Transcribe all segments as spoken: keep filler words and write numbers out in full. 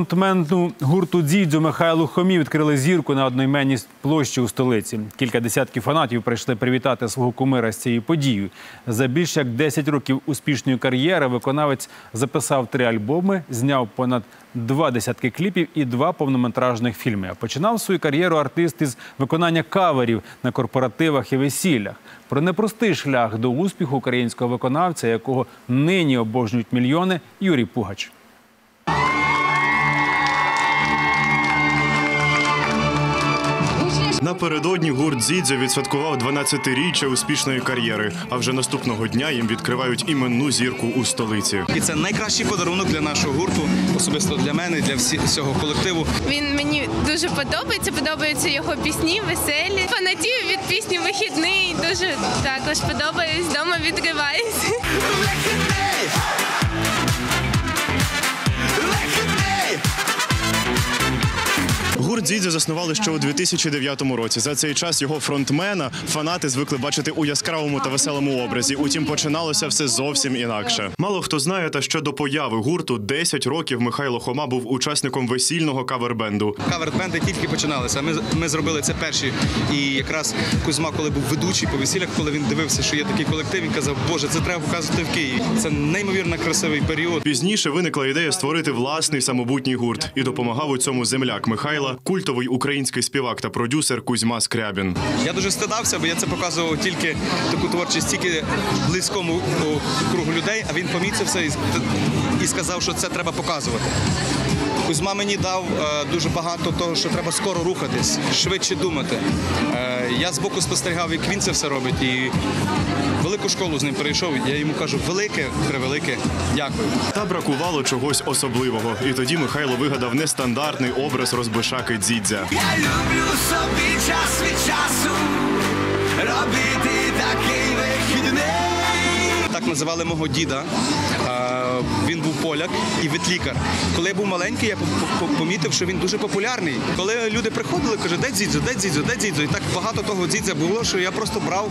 Фронтмену гурту «Дзідзьо» Михайлу Хомі відкрили зірку на одноіменній площі у столиці. Кілька десятків фанатів прийшли привітати свого кумира з цією подією. За більше як десять років успішної кар'єри виконавець записав три альбоми, зняв понад два десятки кліпів і два повнометражних фільми. Починав свою кар'єру артист із виконання каверів на корпоративах і весіллях. Про непростий шлях до успіху українського виконавця, якого нині обожнюють мільйони, Юрій Пугач. Напередодні гурт «Дзідзьо» відсвяткував дванадцятиріччя успішної кар'єри, а вже наступного дня їм відкривають іменну зірку у столиці. І це найкращий подарунок для нашого гурту, особисто для мене, для всього колективу. Він мені дуже подобається, подобаються його пісні, веселі. Фанатію від пісні «Вихідний» дуже також подобаюсь, вдома відриваюся. Гурт «Дзідзьо» заснували ще у дві тисячі дев'ятому році. За цей час його фронтмена фанати звикли бачити у яскравому та веселому образі. Утім, починалося все зовсім інакше. Мало хто знає, та що до появи гурту десять років Михайло Хома був учасником весільного кавер-бенду. Кавер-бенди тільки починалися, ми, ми зробили це перші. І якраз Кузьма, коли був ведучий по весіллях, коли він дивився, що є такий колектив, він казав: «Боже, це треба показувати в Києві». Це неймовірно красивий період. Пізніше виникла ідея створити власний самобутній гурт. І допомагав у цьому земляк Михайла, культовий український співак та продюсер Кузьма Скрябін. Я дуже стидався, бо я це показував тільки таку творчість, тільки близькому кругу людей, а він помітив це і, і сказав, що це треба показувати. Кузьма мені дав е, дуже багато того, що треба скоро рухатись, швидше думати. Е, я збоку спостерігав, як він це все робить, і велику школу з ним перейшов. Я йому кажу: велике, превелике, дякую. Та бракувало чогось особливого. І тоді Михайло вигадав нестандартний образ розбишаки Дзідзя. Я люблю собі час від часу робити такий вихідний. Так називали мого діда, він був поляк і ветлікар. Коли я був маленький, я помітив, що він дуже популярний. Коли люди приходили, кажуть: де Дзідзьо, де Дзідзьо, де Дзідзьо. І так багато того Дзідзя було, що я просто брав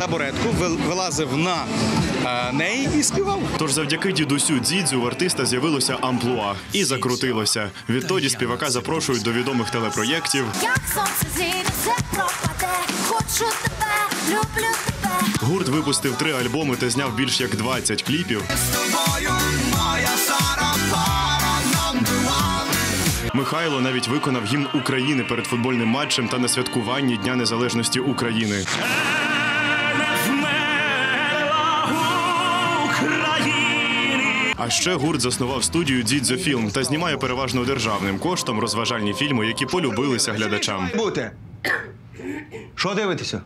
табуретку, вилазив на неї і співав. Тож завдяки дідусю Дзідзю в артиста з'явилося амплуа. І закрутилося. Відтоді співака запрошують до відомих телепроєктів. Як сонце зійде, все пропаде, хочу тебе, люблю тебе. Гурт випустив три альбоми та зняв більш як двадцять кліпів. Михайло навіть виконав гімн України перед футбольним матчем та на святкуванні Дня Незалежності України. А ще гурт заснував студію «Дзідзофільм» та знімає переважно державним коштом розважальні фільми, які полюбилися глядачам. Що дивитеся?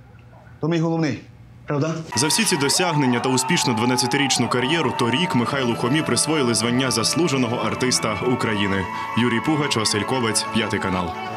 То мій головний. Правда? За всі ці досягнення та успішну дванадцятирічну кар'єру торік Михайлу Хомі присвоїли звання заслуженого артиста України. Юрій Пугач, Василь Ковець, п'ятий канал.